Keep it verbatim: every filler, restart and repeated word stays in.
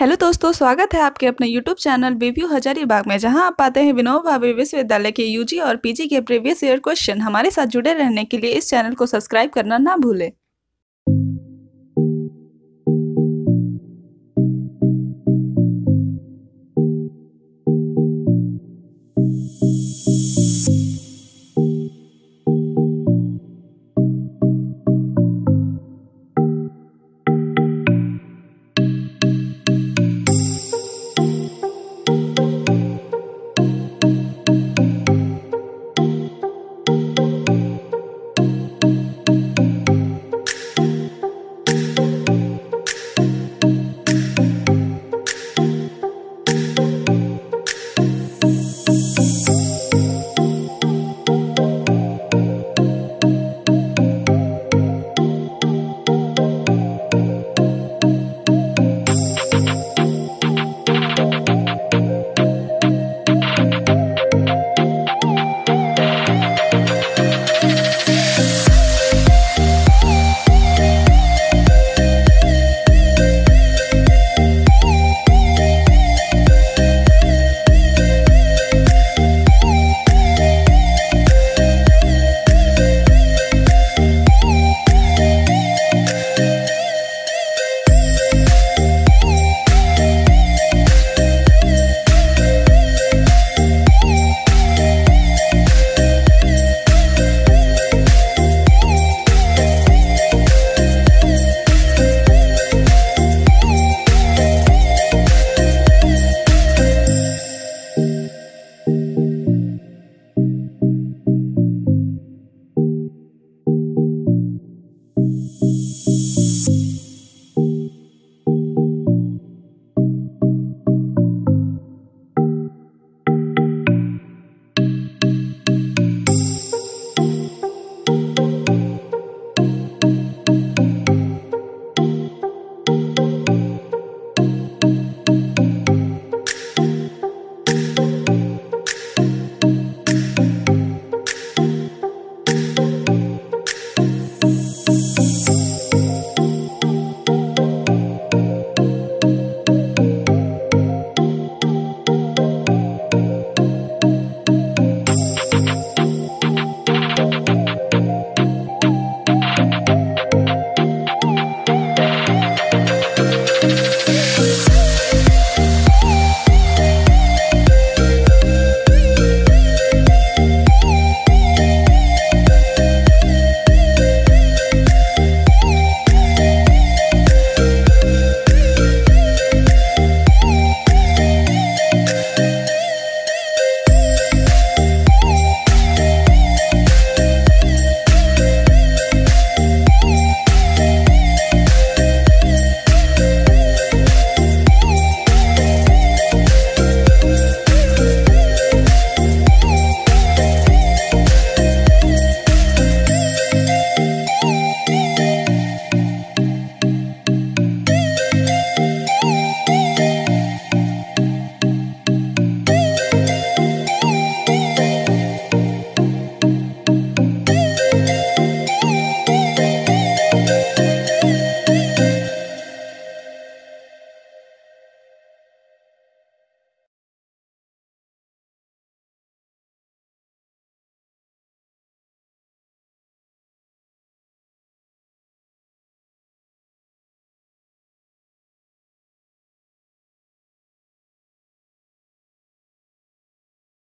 Hello दोस्तों, स्वागत है आपके अपने यूट्यूब चैनल रिव्यू हजारीबाग में, जहां आप पाते हैं विनोबा भावे विश्वविद्यालय के यूजी और पीजी के प्रीवियस ईयर क्वेश्चन। हमारे साथ जुड़े रहने के लिए इस चैनल को सब्सक्राइब करना ना भूलें।